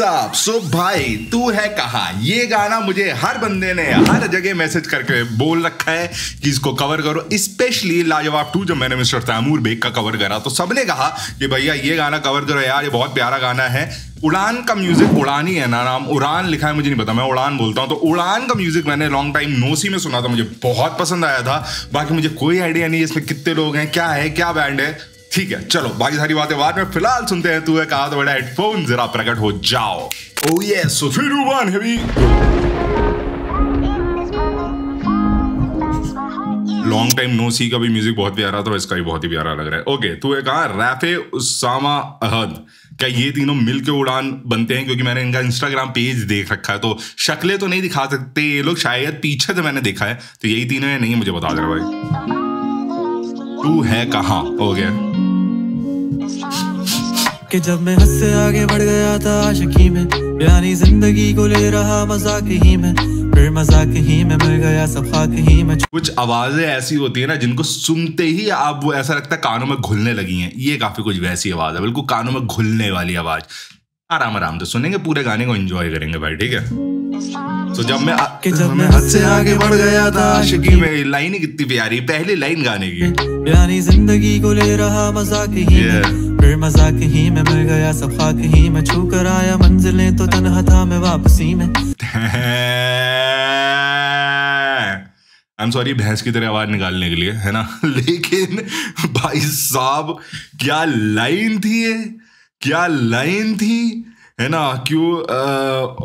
WhatsApp सो भाई तू है कहाँ, ये गाना मुझे हर बंदे ने हर जगह मैसेज करके बोल रखा है कि इसको कवर करो। स्पेशली लाजवाब टू जब मैंने मिस्टर तैमूर बेग का कवर करा तो सबने कहा कि भैया ये गाना कवर करो यार, ये बहुत प्यारा गाना है। उड़ान का म्यूजिक, उड़ान ही है ना नाम, उड़ान लिखा है, मुझे नहीं पता, मैं उड़ान बोलता हूँ। तो उड़ान का म्यूजिक मैंने लॉन्ग टाइम नोसी में सुना था, मुझे बहुत पसंद आया था। बाकी मुझे कोई आइडिया नहीं इसमें कितने लोग हैं, क्या है, क्या बैंड है। ठीक है चलो बाकी सारी बातें बाद में, फिलहाल सुनते हैं तू है कहाँ। तो बड़ा हेडफोन जरा प्रकट हो जाओ। ओ यस, सो फिर उड़ान है। लॉन्ग टाइम नो सी का भी म्यूजिक बहुत प्यारा था, इसका भी बहुत ही प्यारा लग रहा है। ओके तू है कहाँ, रैफे, उसामा अहद, क्या ये तीनों मिलके उड़ान बनते हैं? क्योंकि मैंने इनका इंस्टाग्राम पेज देख रखा है तो शक्लें तो नहीं दिखा सकते ये लोग, शायद पीछे से मैंने देखा है। तो यही तीनों है नहीं, मुझे बता दे भाई तू है कहाँ। ओके कि जब मैं हंस से आगे बढ़ गया था आशिकी में, यानी जिंदगी को ले रहा मजाक ही में, फिर मजाक ही में मिल गया सब खाक ही में। कुछ आवाजें ऐसी होती है ना जिनको सुनते ही आप वो ऐसा लगता है कानों में घुलने लगी हैं। ये काफी कुछ वैसी आवाज है, बिल्कुल कानों में घुलने वाली आवाज। आराम आराम से सुनेंगे, पूरे गाने को एंजॉय करेंगे भाई, ठीक है। तो जब मैं हद से आगे बढ़ गया था आशिकी में, लाइन ही कितनी प्यारी, पहली लाइन गाने की, यानी जिंदगी को ले रहा मजाक ही में, फिर मजाक ही में मिल गया सब खाक ही में, छू कर आया मंजिलें तो तन्हा था मैं वापसी में। आई एम सॉरी भैंस की तरह आवाज निकालने के लिए, है ना, लेकिन भाई साहब क्या लाइन थी ये, क्या लाइन थी, है ना। क्यों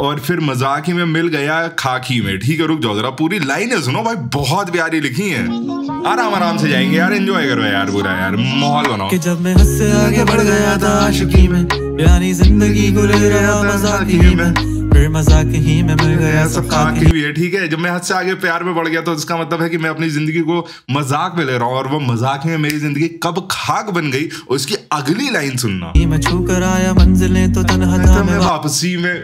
और फिर मजाक ही में मिल गया खाकी में, ठीक है। रुक जाओ जरा, पूरी लाइनें सुनो भाई, बहुत प्यारी लिखी हैं। आराम आराम से जाएंगे यार, एंजॉय करो यार, पूरा यार माहौल बनाओ। कि जब मैं हद से आगे बढ़ गया था आशिकी में, यानी जिंदगी को ले रहा मजाक ही में, फिर मजाक ही में मिल गया सब खाकी भी है, ठीक है। जब मैं हद से आगे प्यार में बढ़ गया तो इसका मतलब है कि मैं अपनी जिंदगी को मजाक में ले रहा हूँ, और वो मजाक में मेरी जिंदगी कब खाक बन गई। उसकी अगली लाइन सुनना, मैं छू कर आया मंजिलें तो तन्हा था मैं वापसी में।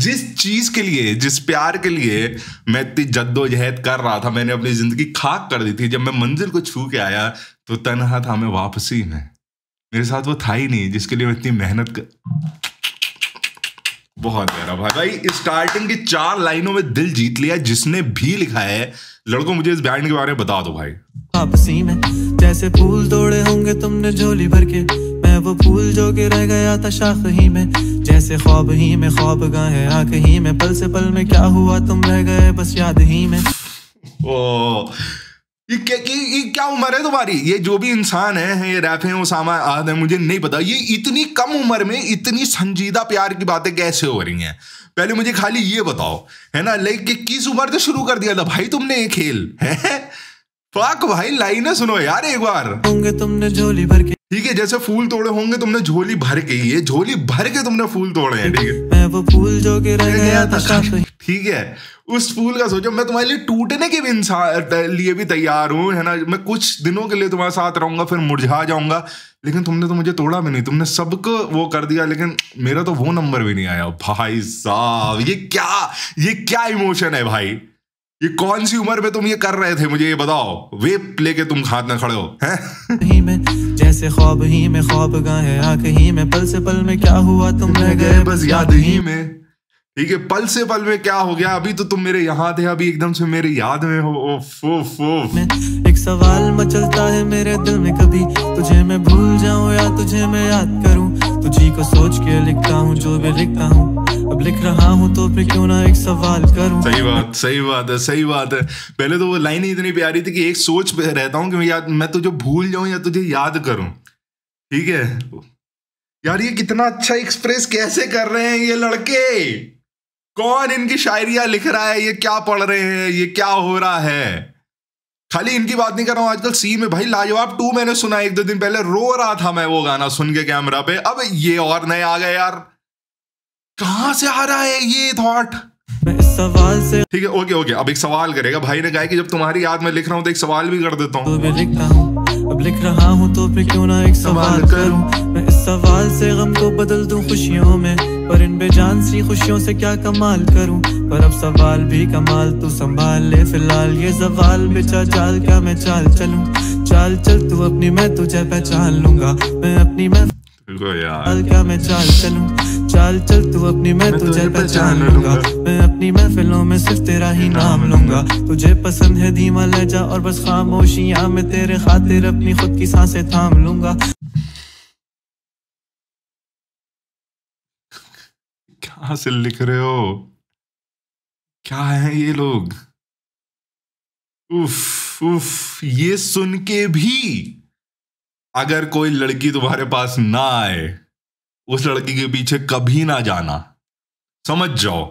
जिस चीज के लिए, जिस प्यार के लिए मैं इतनी जद्दोजहद कर रहा था, मैंने अपनी जिंदगी खाक कर दी थी। जब मैं मंजिल को छू के आया तो तन्हा था मैं वापसी में, मेरे साथ वो था ही नहीं जिसके लिए मैं इतनी मेहनत कर। बहुत प्यारा भाई, स्टार्टिंग की चार लाइनों में दिल जीत लिया जिसने भी लिखा है। लड़कों मुझे इस बैंड के बारे में बता दो भाई। वापसी में जैसे फूल तोड़े होंगे तुमने झोली भर के, मैं वो फूल जो के रह गया था शाख ही में, जैसे ख्वाब ही में ख्वाब गाह है आँख ही में, पल से पल में क्या हुआ तुम रह गए बस याद ही में। ओ ये क्या उम्र है तुम्हारी? ये जो भी इंसान है, ये रैप है, उसामा अहद है, मुझे नहीं पता ये इतनी कम उम्र में इतनी संजीदा प्यार की बातें कैसे हो रही हैं। पहले मुझे खाली ये बताओ, है ना, लाइक किस उम्र से शुरू कर दिया था भाई तुमने ये खेल, है? फाक भाई लाइनें सुनो यार एक बार। होंगे तुमने झोली भर के, ठीक है, जैसे फूल तोड़े होंगे तुमने झोली भर के, ये झोली भर के तुमने फूल तोड़े हैं, ठीक है, मैं वो फूल जो के रह गया था, ठीक है। उस फूल का सोचो, मैं तुम्हारे लिए टूटने के भी लिए भी तैयार हूँ, है ना, मैं कुछ दिनों के लिए तुम्हारे साथ रहूंगा फिर मुरझा जाऊंगा, लेकिन तुमने तो मुझे तोड़ा भी नहीं, तुमने सबको वो कर दिया, लेकिन मेरा तो वो नंबर भी नहीं आया। भाई साहब ये क्या इमोशन है भाई, ये कौन सी उम्र में तुम ये कर रहे थे मुझे ये बताओ। वेप लेके तुम हाथ ना खड़े हो, हैं? जैसे ख्वाब ही में ख्वाब गाहे आँख ही में, पल से पल में क्या हुआ तुम रह गए बस याद ही में, ठीक है, पल से पल में क्या हो गया, अभी तो तुम मेरे यहाँ थे, अभी एकदम से मेरे याद में हो। ओफ ओफ ओफ। एक सवाल मचलता है मेरे दिल में कभी, तुझे मैं भूल जाऊँ या तुझे मैं याद करूँ, तुझी को सोच के लिखता हूँ जो भी लिखता हूँ, अब लिख रहा हूँ तो फिर क्यों ना एक सवाल करूँ। सही बात है। पहले तो वो लाइन ही इतनी प्यारी थी कि एक सोच पे रहता हूँ कि मैं तुझे भूल जाऊँ या तुझे याद करूँ, ठीक है। यार ये कितना अच्छा एक्सप्रेस कैसे कर रहे हैं ये लड़के, कौन इनकी शायरिया लिख रहा है, ये क्या पढ़ रहे हैं, ये क्या हो रहा है। खाली इनकी बात नहीं कर रहा हूँ, आजकल सी में भाई लाजवाब टू मैंने सुना एक दो दिन पहले, रो रहा था मैं वो गाना सुन के कैमरा पे, अब ये और नए आ गए यार, कहाँ से आ रहा है ये थॉट सवाल से, ठीक है। ओके अब एक सवाल करेगा भाई ने, कहा कि जब तुम्हारी याद में लिख रहा हूँ तो एक सवाल भी कर देता हूँ, तो लिखता हूँ अब लिख रहा हूँ तो फिर क्यों ना एक सवाल करूँ, मैं इस सवाल से गम को बदल दूँ खुशियों में, पर इन बेजान सी खुशियों से क्या कमाल करूँ, पर अब सवाल भी कमाल तू संभाल ले फिलहाल, ये सवाल बेचा चाल क्या मैं चाल चलूँ, चाल चल तू अपनी मैं तुझे पहचान लूंगा, मैं अपनी मैं क्या मैं चाल चलूँ, चाल चल तू अपनी मैं तुझे पहचान लूंगा, मैं अपनी महफिलों में सिर्फ तेरा ही नाम लूंगा। तुझे पसंद है धीमा लहजा और बस खामोशियां में तेरे खातिर अपनी खुद की सांसें थाम लूंगा। कहाँ से लिख रहे हो, क्या है ये लोग। उफ उफ, ये सुन के भी अगर कोई लड़की तुम्हारे पास ना आए, उस लड़की के पीछे कभी ना जाना, समझ जाओ।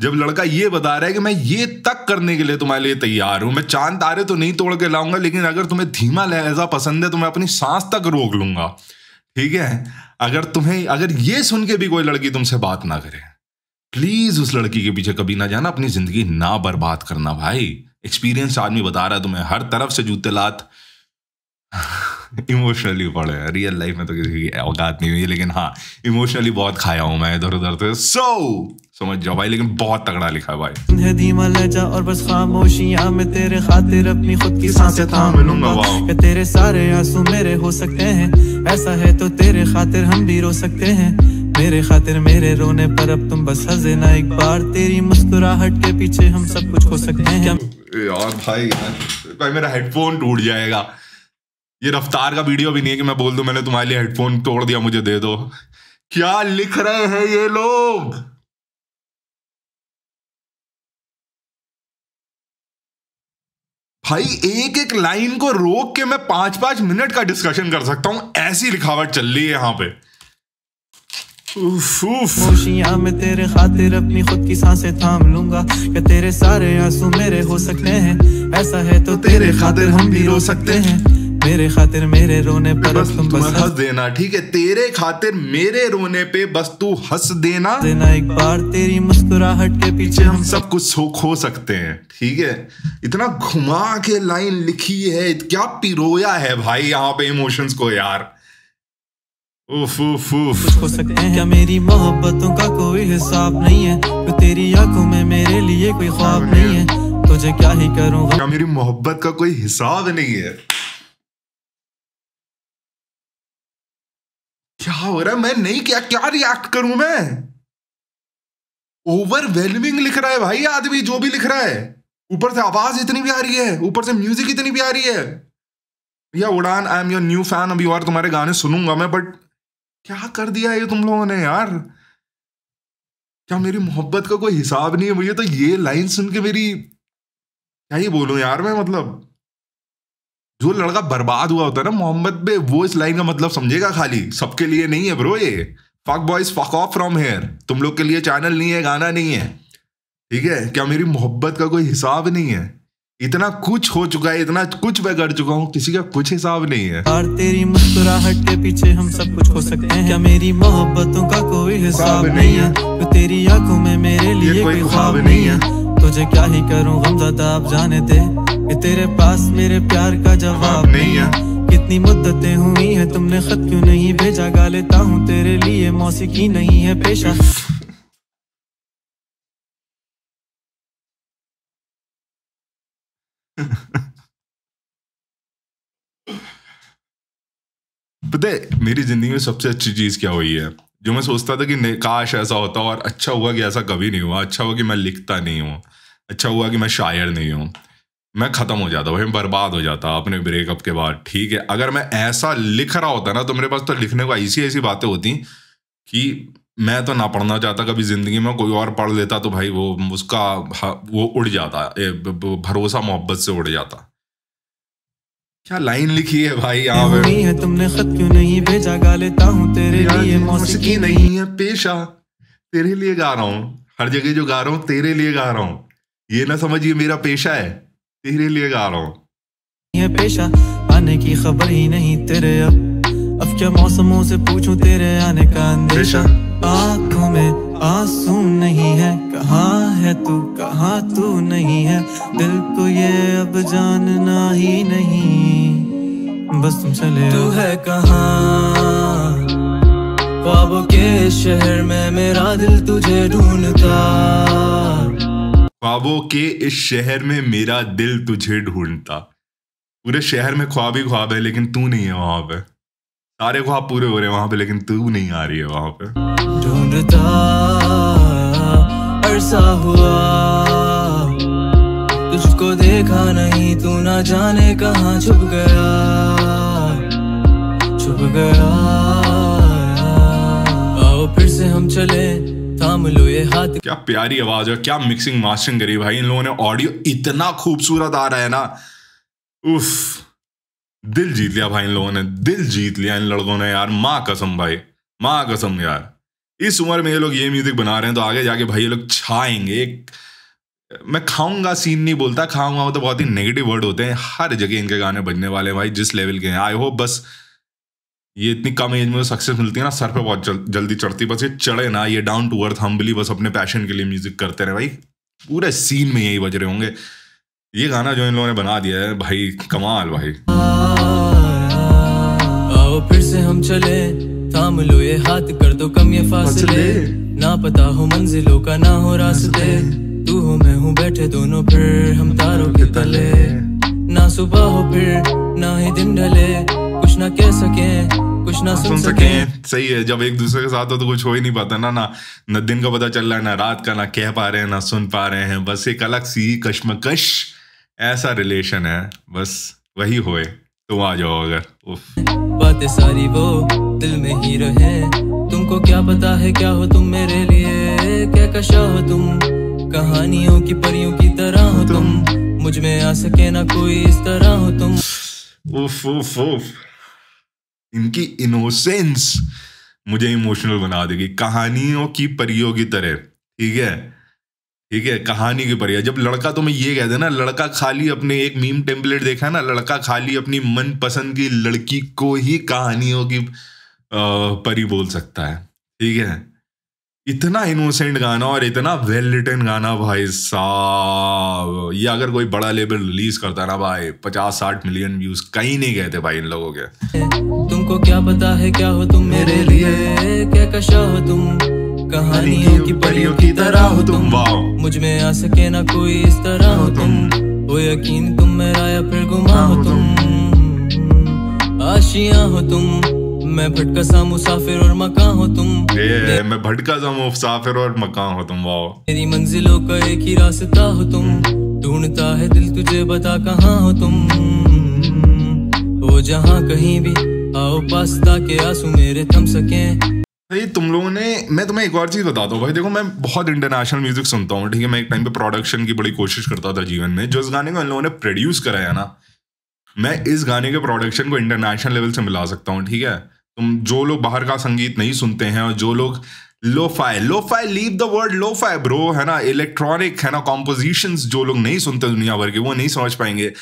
जब लड़का ये बता रहा है कि मैं ये तक करने के लिए तुम्हारे लिए तैयार हूं, मैं चांद तारे तो नहीं तोड़ के लाऊंगा, लेकिन अगर तुम्हें धीमा लहजा पसंद है तो मैं अपनी सांस तक रोक लूंगा, ठीक है। अगर ये सुन के भी कोई लड़की तुमसे बात ना करे, प्लीज उस लड़की के पीछे कभी ना जाना, अपनी जिंदगी ना बर्बाद करना भाई। एक्सपीरियंस आदमी बता रहा है तुम्हें, हर तरफ से जूते लात। इमोशनली पड़े, रियल लाइफ में तो किसी की औकात नहीं हुई, लेकिन हाँ इमोशनली बहुत खाया हूं मैं इधर उधर से। समझ जाओ भाई, लेकिन बहुत तगड़ा लिखा है भाई। धीमा लहजा और बस खामोशियां में तेरे खातिर अपनी खुद की सांसें थाम लूंगा। वाह, तेरे सारे आंसू मेरे हो सकते हैं, ऐसा है तो तेरे खातिर हम भी रो सकते हैं। मेरे खातिर मेरे रोने पर अब तुम बस हंसे ना एक बार, तेरी मुस्कुराहट के पीछे हम सब कुछ हो सकते हैं। यार भाई, भाई मेरा हेडफोन टूट जाएगा। ये रफ्तार का वीडियो भी नहीं है कि मैं बोल दूं मैंने तुम्हारे लिए हेडफोन तोड़ दिया मुझे दे दो। क्या लिख रहे हैं ये लोग। भाई एक एक लाइन को रोक के मैं 5-5 मिनट का डिस्कशन कर सकता हूं, ऐसी लिखावट चल रही है यहां पे। उफ उफ, खुशियां में तेरे खातिर अपनी खुद की सांसें थाम लूंगा, कि तेरे सारे आंसू मेरे हो सकते हैं, ऐसा है तो तेरे खातिर हम भी रो सकते हैं। मेरे खातिर मेरे रोने पे बस तुम हंस देना, ठीक है। तेरे खातिर मेरे रोने पे बस तू हंस देना एक बार, तेरी मुस्कुराहट के पीछे हम सब कुछ खो सकते हैं, ठीक है। इतना घुमा के लाइन लिखी है, क्या पिरोया है भाई यहाँ पे इमोशंस को यार। उफ उफ उफ, कुछ हो सकते हैं। क्या मेरी मोहब्बतों का कोई हिसाब नहीं है, तो तेरी आंखों में मेरे लिए कोई ख्वाब नहीं है, तुझे क्या ही करूँगा। क्या मेरी मोहब्बत का कोई हिसाब नहीं है, क्या हो रहा है, मैं नहीं क्या रिएक्ट करूं मैं। ओवरवेलमिंग लिख रहा है भाई आदमी, जो भी लिख रहा है। ऊपर से आवाज इतनी प्यारी है, ऊपर से म्यूजिक इतनी प्यारी है। भैया Udaan, I am your new fan, अभी और तुम्हारे गाने सुनूंगा मैं, बट क्या कर दिया ये तुम लोगों ने यार। क्या मेरी मोहब्बत का कोई हिसाब नहीं है, मुझे तो ये लाइन सुन के मेरी क्या ही बोलूं यार मैं। मतलब जो लड़का बर्बाद हुआ होता है ना मोहम्मद में, वो इस लाइन का मतलब समझेगा। खाली सबके लिए नहीं है ब्रो ये। Fuck boys fuck off from here, तुम लोग के लिए चैनल नहीं है, गाना नहीं है, ठीक है। क्या मेरी मोहब्बत का कोई हिसाब नहीं है, इतना कुछ हो चुका है, इतना कुछ मैं कर चुका हूँ, किसी का कुछ हिसाब नहीं है। और तेरी मुस्कुराहट के पीछे हम सब कुछ हो सकते हैं। क्या मेरी मोहब्बतों का कोई हिसाब नहीं है, तो तेरी आंखों में मेरे लिए कोई ख्वाब नहीं है, तुझे क्या ही करूँ गमज़दा आप जाने दे, तेरे पास मेरे प्यार का जवाब नहीं है। कितनी मुद्दतें हुई है, तुमने खत क्यों नहीं भेजा, गा लेता हूँ तेरे लिए मौसीकी नहीं है पेशा। पता है मेरी जिंदगी में सबसे अच्छी चीज क्या हुई है, जो मैं सोचता था कि काश ऐसा होता, और अच्छा हुआ कि ऐसा कभी नहीं हुआ। अच्छा हुआ कि मैं लिखता नहीं हूँ, अच्छा हुआ कि मैं शायर नहीं हूँ, मैं ख़त्म हो जाता भाई, बर्बाद हो जाता अपने ब्रेकअप के बाद, ठीक है। अगर मैं ऐसा लिख रहा होता ना तो मेरे पास तो लिखने को ऐसी ऐसी बातें होती कि मैं तो ना पढ़ना चाहता कभी ज़िंदगी में, कोई और पढ़ लेता तो भाई वो उसका वो उड़ जाता, भरोसा मोहब्बत से उड़ जाता। क्या लाइन लिखी है भाई यहाँ पे। तुमने खत क्यों नहीं भेजा, गा लेता हूँ तेरे लिए मौसीकी नहीं है पेशा। तेरे लिए गा रहा हूँ, हर जगह जो गा रहा हूँ तेरे लिए गा रहा हूँ, ये ना समझिए मेरा पेशा है, तेरे लिए गा रहा हूँ। ये पेशा आने की खबर ही नहीं तेरे, अब क्या मौसमों से पूछूं तेरे आने का अंदेशा। आँखों में आंसू नहीं है, कहाँ है तू कहाँ तू नहीं है, दिल को ये अब जानना ही नहीं, बस तुम चले। तू है कहाँ ख्वाबों के शहर में, मेरा दिल तुझे ढूंढता, ख्वाबों के इस शहर में मेरा दिल तुझे ढूंढता। पूरे शहर में ख्वाब ही ख्वाब है, लेकिन तू नहीं है वहां पे, सारे ख्वाब पूरे हो रहे हैं वहाँ पे, लेकिन तू नहीं आ रही है वहाँ पे। ढूंढता अरसा हुआ तुझको देखा नहीं, तू ना जाने कहाँ छुप गया, छुप गया। आओ फिर से हम चले, थाम लो ये हाथ। क्या प्यारी आवाज है, क्या मिक्सिंग मास्टरिंग करी भाई इन लोगों ने। ऑडियो इतना खूबसूरत आ रहा है ना, उफ दिल जीत लिया भाई इन लोगों ने, दिल जीत लिया इन लड़कों ने यार, माँ कसम भाई, माँ कसम यार। इस उम्र में ये लोग ये म्यूजिक बना रहे हैं तो आगे जाके भाई ये लोग छाएंगे। एक मैं खाऊंगा सीन नहीं बोलता, खाऊंगा वो तो बहुत ही नेगेटिव वर्ड होते हैं, हर जगह इनके गाने बजने वाले भाई जिस लेवल के हैं। आई होप बस ये इतनी कम एज में तो सक्सेस मिलती है ना, सर पे बहुत जल्दी चढ़ती, बस ये चढ़े ना, ये डाउन टू अर्थ हम्बली बस अपने पैशन के लिए म्यूजिक करते रहे भाई। पूरे सीन में यही बज रहे होंगे। ये गाना जो इन लोगों ने बना दिया है भाई, कमाल भाई। आओ फिर से हम चले, थाम लो ये हाथ, कर दो कम ये फासले, ना पता हो मंजिलों का ना हो रास्ते, तू हो मैं हूँ बैठे दोनों फिर हम तारों के तले, ना सुबह हो फिर ना ही दिन ढले, कुछ ना कह सके कुछ ना सुन सके। सही है, जब एक दूसरे के साथ हो तो कुछ हो ही नहीं पाता ना, ना दिन का पता चल रहा है ना रात का, ना कह पा रहे हैं ना सुन पा रहे हैं, बस एक अलग सी कश्मकश ऐसा रिलेशन है, बस वही होए तुम आ जाओ। अगर बातें सारी वो दिल में ही रहे, तुमको क्या पता है क्या हो तुम मेरे लिए, क्या कशा हो तुम, कहानियों की परियों की तरह हो तुम, मुझ में आ सके ना कोई इस तरह हो तुम। उफ उफ उफ, इनकी इनोसेंस मुझे इमोशनल बना देगी। कहानियों की परियों की तरह, ठीक है ठीक है, कहानी की परिया। जब लड़का, तो मैं ये कहते ना, लड़का खाली अपने एक मीम टेम्पलेट देखा है ना, लड़का खाली अपनी मनपसंद की लड़की को ही कहानियों की परी बोल सकता है, ठीक है। इतना इनोसेंट गाना और इतना वेल रिटन गाना भाई साहब, ये अगर कोई बड़ा लेबल रिलीज करता ना भाई, 50-60 मिलियन व्यूज कहीं नहीं गए थे भाई इन लोगों के। तुमको क्या पता है क्या हो तुम मेरे लिए, क्या कशा हो तुम, कहानियों की परियों की तरह हो तुम, मुझ में आ सके ना कोई इस तरह हो तुम, वो यकीन तुम मेरा या फिर गुमा हो तुम, आशियां हो तुम, मैं भटका सा मुसाफिर और मकां हो तुम, मैं भटका सा मुसाफिर और मकां हो तुम, वाओ। मेरी मंजिलों का एक ही रास्ता हो तुम, ढूंढता है दिल तुझे बता कहाँ हो तुम, वो जहाँ कहीं भी आओ पास, ताकि आंसू मेरे थम सके। भाई तुम लोगों ने, मैं तुम्हें एक और चीज़ बताता हूँ भाई, देखो मैं बहुत इंटरनेशनल म्यूजिक सुनता हूँ, ठीक है। मैं एक टाइम पे प्रोडक्शन की बड़ी कोशिश करता था जीवन में। जो इस गाने को इन लोगों ने प्रोड्यूस कराया ना, मैं इस गाने के प्रोडक्शन को इंटरनेशनल लेवल से मिला सकता हूँ, ठीक है। तुम जो लोग बाहर का संगीत नहीं सुनते हैं और जो लोग lo fi leave the word lo fi bro, है ना, इलेक्ट्रॉनिक है ना कॉम्पोजिशंस जो लोग नहीं सुनते दुनिया भर के, वो नहीं समझ पाएंगे।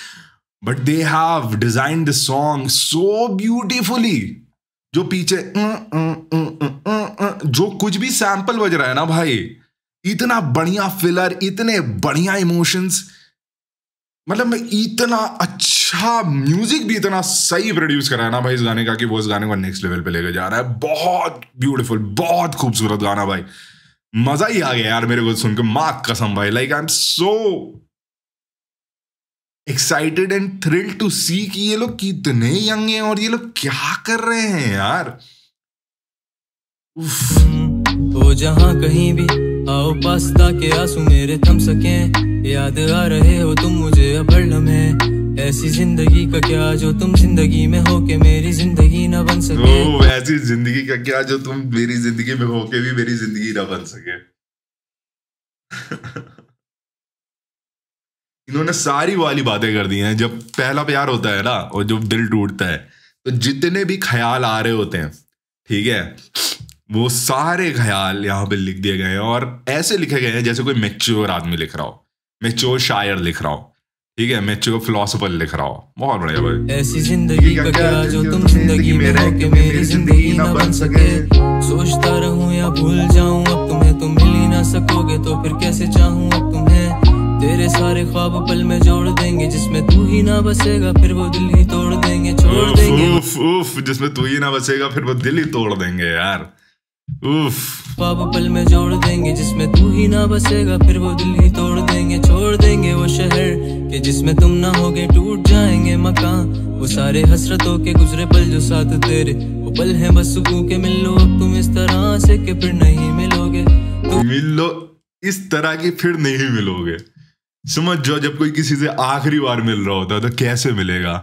But they have designed the song so beautifully. जो पीछे जो कुछ भी सैंपल बज रहा है ना भाई, इतना बढ़िया फिलर, इतने बढ़िया इमोशंस, मतलब इतना अच्छा म्यूजिक भी इतना सही प्रोड्यूस करा है ना भाई इस गाने का, कि वो इस गाने को नेक्स्ट लेवल पे लेके जा रहा है। बहुत ब्यूटीफुल, बहुत खूबसूरत गाना भाई, मजा ही आ गया यार मेरे को सुनकर, माँ कसम भाई। Like I am so excited and thrill to see कि ये लोग कितने यंग हैं और ये लोग क्या कर रहे हैं यार। वो जहाँ कहीं भी आओ पास, ताकि आंसू मेरे थम सकें, याद आ रहे हो तुम मुझे अब में, ऐसी जिंदगी का क्या जो तुम जिंदगी में हो के मेरी जिंदगी ना बन सके, ऐसी जिंदगी का क्या जो तुम मेरी जिंदगी में हो के भी मेरी जिंदगी ना बन सके। इन्होंने सारी वाली बातें कर दी हैं। जब पहला प्यार होता है ना और जब दिल टूटता है, तो जितने भी ख्याल आ रहे होते हैं, ठीक है, वो सारे ख्याल यहाँ पे लिख दिए गए हैं। और ऐसे लिखे गए हैं जैसे कोई मैच्योर आदमी लिख रहा हो, मैच्योर शायर लिख रहा हो, ठीक है, मैच्योर फिलोसोफर लिख रहा हो। बहुत बढ़िया भाई। ऐसी जिंदगी का क्या जो तुम जिंदगी में रह के मेरी जिंदगी ना बन सके, सोचता रहूं या भूल जाऊं अब तुम्हें, तुम मिल ही ना सकोगे तो फिर कैसे चाहूं अब तुम्हें, तेरे सारे ख्वाब पल में जोड़ देंगे, जिसमें तू ही ना बसेगा फिर वो दिल ही तोड़ देंगे, छोड़ देंगे। उफ उफ, जिसमें तू ही ना बसेगा फिर वो दिल ही तोड़ देंगे यार। उफ, ख्वाब पल में जोड़ देंगे, जिसमें तू ही ना बसेगा फिर वो दिल ही तोड़ देंगे, छोड़ देंगे वो शहर के जिसमें तुम ना होगे, टूट जाएंगे मकान, वो सारे हसरतों के गुजरे पल जो साथ तेरे, वो पल हैं बस सुकून के। मिल लो अब तुम इस तरह से कि फिर नहीं मिलोगे, तो मिल लो इस तरह की फिर नहीं मिलोगे। समझ जाओ, जब कोई किसी से आखिरी बार मिल रहा होता है तो कैसे मिलेगा,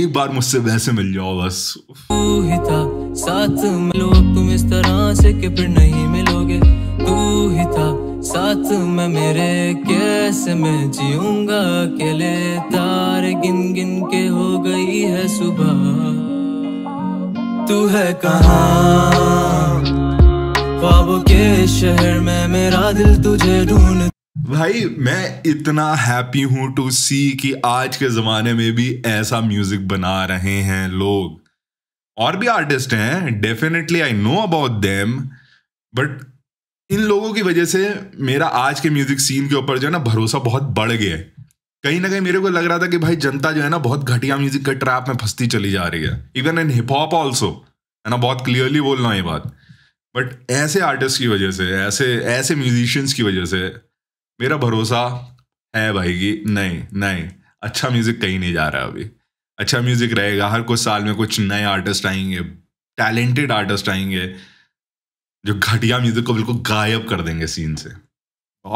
एक बार मुझसे वैसे मिल जाओ बस। तू ही था साथ, मिलो अब तुम इस तरह से कि फिर नहीं मिलोगे। तू ही था साथ मैं मेरे, कैसे मैं जीऊंगा अकेले। तारे गिन गिन के हो गई है सुबह। तू है कहाँ ख्वाबों के शहर में, मेरा दिल तुझे ढूंढ। भाई मैं इतना हैप्पी हूँ टू सी कि आज के ज़माने में भी ऐसा म्यूज़िक बना रहे हैं लोग। और भी आर्टिस्ट हैं, definitely I know about them, but इन लोगों की वजह से मेरा आज के म्यूज़िक सीन के ऊपर जो है ना भरोसा बहुत बढ़ गया है। कहीं ना कहीं मेरे को लग रहा था कि भाई जनता जो है ना बहुत घटिया म्यूज़िक के ट्रैप में फंसती चली जा रही है, even in hip hop also, है ना। बहुत क्लियरली बोल रहा हूँ ये बात, बट ऐसे आर्टिस्ट की वजह से, ऐसे म्यूजिशियंस की वजह से मेरा भरोसा है भाई कि नहीं, अच्छा म्यूज़िक कहीं नहीं जा रहा है। अभी अच्छा म्यूज़िक रहेगा, हर कुछ साल में कुछ नए आर्टिस्ट आएंगे, टैलेंटेड आर्टिस्ट आएंगे जो घटिया म्यूज़िक को बिल्कुल गायब कर देंगे सीन से।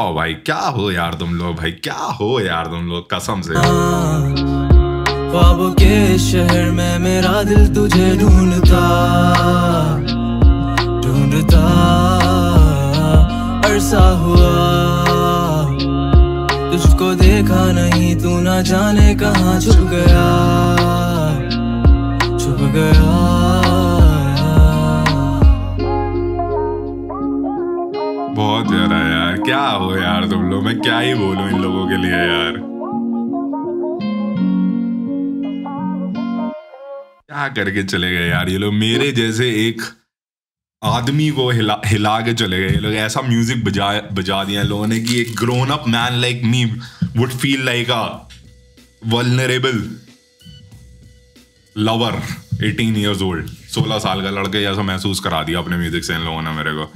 ओ भाई क्या हो यार तुम लोग, भाई क्या हो यार तुम लोग, कसम से। ख्वाबों के शहर में मेरा दिल तुझे ढूंढता अरसा हुआ, तुझको देखा नहीं, तू ना जाने कहाँ छुप गया। बहुत प्यारा यार, क्या हो यार तुम लोग, मैं क्या ही बोलूं इन लोगों के लिए यार। क्या करके चले गए यार ये लोग, मेरे जैसे एक आदमी को हिला के चले गए ये लोग। ऐसा म्यूजिक बजा दिया लोगों ने कि एक grown up man like me would feel like a vulnerable lover 18 years old. 16 साल का लड़का ऐसा महसूस करा दिया अपने म्यूजिक से इन लोगों ने मेरे को।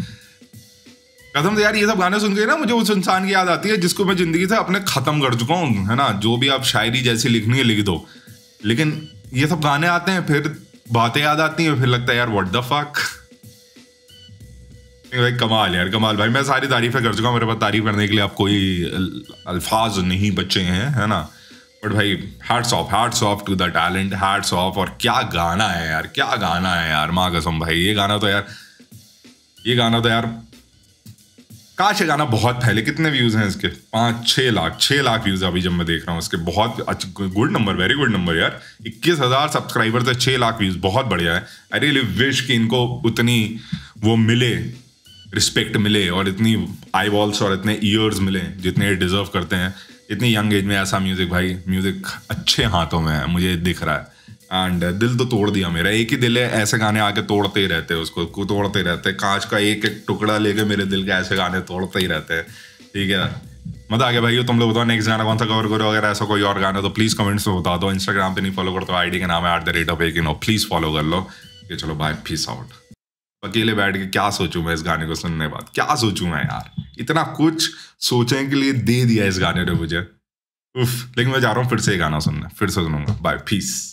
कसम से यार ये सब गाने सुन के ना मुझे उस इंसान की याद आती है जिसको मैं जिंदगी से अपने खत्म कर चुका हूँ, है ना। जो भी आप शायरी जैसी लिखनी है लिख दो, लेकिन ये सब गाने आते हैं फिर बातें याद आती हैं, फिर लगता है यार व्हाट द फक। भाई कमाल यार, कमाल भाई, मैं सारी तारीफें कर चुका हूँ, मेरे पास तारीफ करने के लिए आप कोई अल्फाज नहीं बचे हैं, है ना। बट भाई hats off to the talent, hats off. और क्या गाना है यार, क्या गाना है यार, माँ कसम भाई। ये गाना तो यार काश ये गाना बहुत पहले, कितने व्यूज़ हैं इसके, 5-6 लाख व्यूज़ अभी जब मैं देख रहा हूँ इसके। बहुत अच्छा, good number, very good number यार। 21,000 सब्सक्राइबर से 6 लाख व्यूज़, बहुत बढ़िया है। आई रियली विश कि इनको उतनी वो मिले, रिस्पेक्ट मिले और इतनी आई बॉल्स और इतने ईयर्स मिले जितने डिज़र्व करते हैं। इतनी यंग एज में ऐसा म्यूज़िक, भाई म्यूज़िक अच्छे हाथों में है, मुझे दिख रहा है। एंड दिल तो तोड़ दिया मेरा, एक ही दिल है, ऐसे गाने आके तोड़ते ही रहते हैं उसको, तोड़ते ही रहते हैं। कांच का एक एक टुकड़ा लेके मेरे दिल के ऐसे गाने तोड़ते ही रहते हैं। ठीक है, मजा आ गया भाई। तुम लोग बताओ नेक्स्ट गाना कौन सा कवर करो, अगर ऐसा कोई और गाना तो प्लीज़ कमेंट्स में बता दो। इंस्टाग्राम पे नहीं फॉलो करते, आईडी का नाम है @8 प्लीज़ फॉलो कर लो। ये चलो बाय, पीस आउट। अकेले बैठ के क्या सोचूं मैं इस गाने को सुनने के बाद, क्या सोचूं मैं यार। इतना कुछ सोचने के लिए दे दिया इस गाने ने मुझे, उफ। लेकिन मैं जा रहा हूँ फिर से ये गाना सुनना, फिर से सुनूंगा। Bye, piece.